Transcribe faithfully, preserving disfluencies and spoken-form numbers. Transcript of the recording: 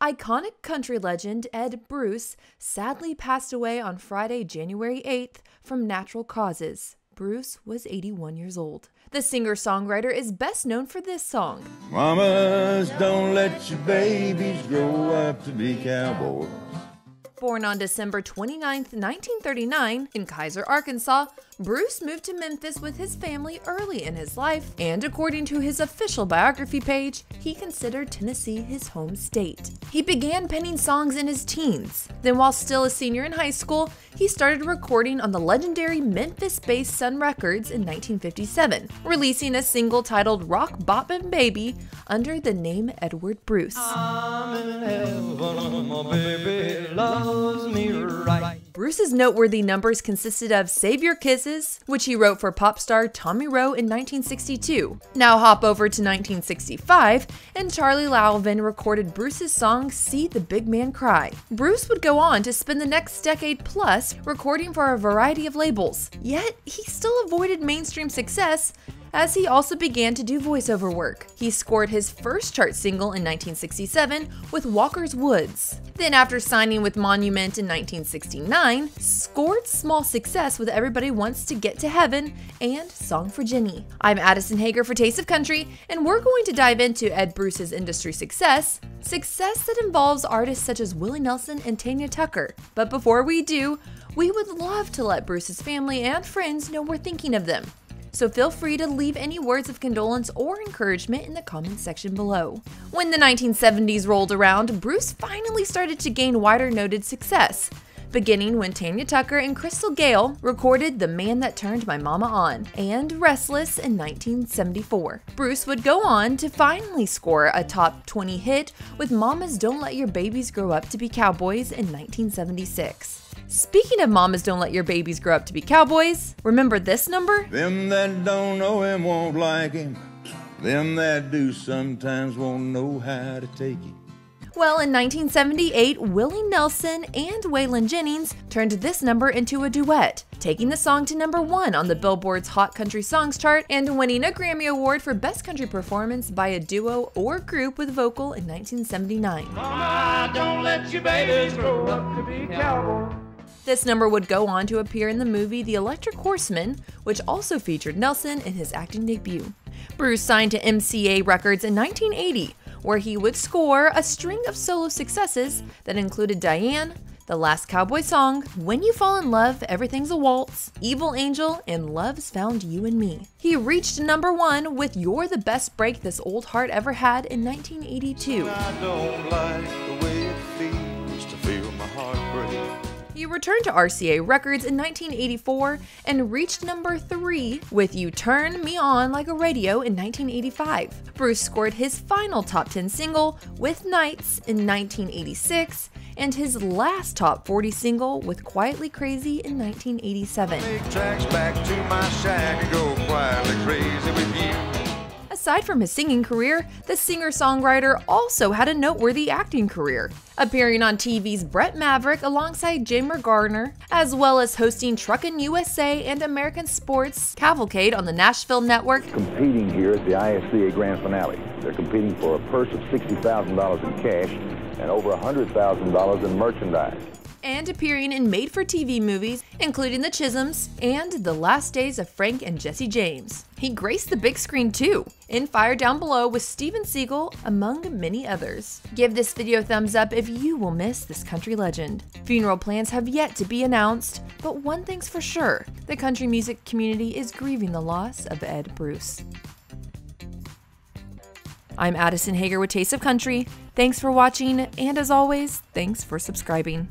Iconic country legend Ed Bruce sadly passed away on Friday, January eighth, from natural causes. Bruce was eighty-one years old. The singer-songwriter is best known for this song. Mamas, don't let your babies grow up to be cowboys. Born on December twenty-ninth, nineteen thirty-nine, in Kaiser, Arkansas, Bruce moved to Memphis with his family early in his life, and according to his official biography page, he considered Tennessee his home state. He began penning songs in his teens. Then, while still a senior in high school, he started recording on the legendary Memphis-based Sun Records in nineteen fifty-seven, releasing a single titled Rock Boppin' Baby under the name Edward Bruce. I'm in heaven, my baby loves me right. Bruce's noteworthy numbers consisted of Save Your Kisses, which he wrote for pop star Tommy Roe in nineteen sixty-two. Now hop over to nineteen sixty-five, and Charlie Lavelle recorded Bruce's song See the Big Man Cry. Bruce would go on to spend the next decade plus recording for a variety of labels, yet he still avoided mainstream success, as he also began to do voiceover work. He scored his first chart single in nineteen sixty-seven with Walker's Woods. Then, after signing with Monument in nineteen sixty-nine, scored small success with Everybody Wants to Get to Heaven and Song for Jenny. I'm Addison Hager for Taste of Country, and we're going to dive into Ed Bruce's industry success, success that involves artists such as Willie Nelson and Tanya Tucker. But before we do, we would love to let Bruce's family and friends know we're thinking of them. So feel free to leave any words of condolence or encouragement in the comments section below. When the nineteen seventies rolled around, Bruce finally started to gain wider noted success, beginning when Tanya Tucker and Crystal Gale recorded The Man That Turned My Mama On and Restless in nineteen seventy-four. Bruce would go on to finally score a top twenty hit with Mamas Don't Let Your Babies Grow Up to Be Cowboys in nineteen seventy-six. Speaking of Mamas Don't Let Your Babies Grow Up to Be Cowboys, remember this number? Them that don't know him won't like him. Them that do sometimes won't know how to take him. Well, in nineteen seventy-eight, Willie Nelson and Waylon Jennings turned this number into a duet, taking the song to number one on the Billboard's Hot Country Songs chart and winning a Grammy Award for Best Country Performance by a Duo or Group with Vocal in nineteen seventy-nine. Mama, don't let your babies grow up to be cowboys. This number would go on to appear in the movie The Electric Horseman, which also featured Nelson in his acting debut. Bruce signed to M C A Records in nineteen eighty, where he would score a string of solo successes that included Diane, The Last Cowboy Song, When You Fall in Love, Everything's a Waltz, Evil Angel, and Love's Found You and Me. He reached number one with You're the Best Break This Old Heart Ever Had in nineteen eighty-two. I don't like the way it feels to feel my heart break. He returned to R C A Records in nineteen eighty-four and reached number three with You Turn Me On Like a Radio in nineteen eighty-five. Bruce scored his final top ten single with Nights in nineteen eighty-six and his last top forty single with Quietly Crazy in nineteen eighty-seven. Aside from his singing career, the singer-songwriter also had a noteworthy acting career, appearing on T V's Brett Maverick alongside Jim Garner, as well as hosting Truckin' U S A and American Sports' Cavalcade on the Nashville network. Competing here at the I S C A Grand Finale. They're competing for a purse of sixty thousand dollars in cash and over one hundred thousand dollars in merchandise. And appearing in made-for-T V movies, including The Chisholms and The Last Days of Frank and Jesse James. He graced the big screen too, in Fire Down Below with Steven Seagal, among many others. Give this video a thumbs up if you will miss this country legend. Funeral plans have yet to be announced, but one thing's for sure, the country music community is grieving the loss of Ed Bruce. I'm Addison Hager with Taste of Country. Thanks for watching, and as always, thanks for subscribing.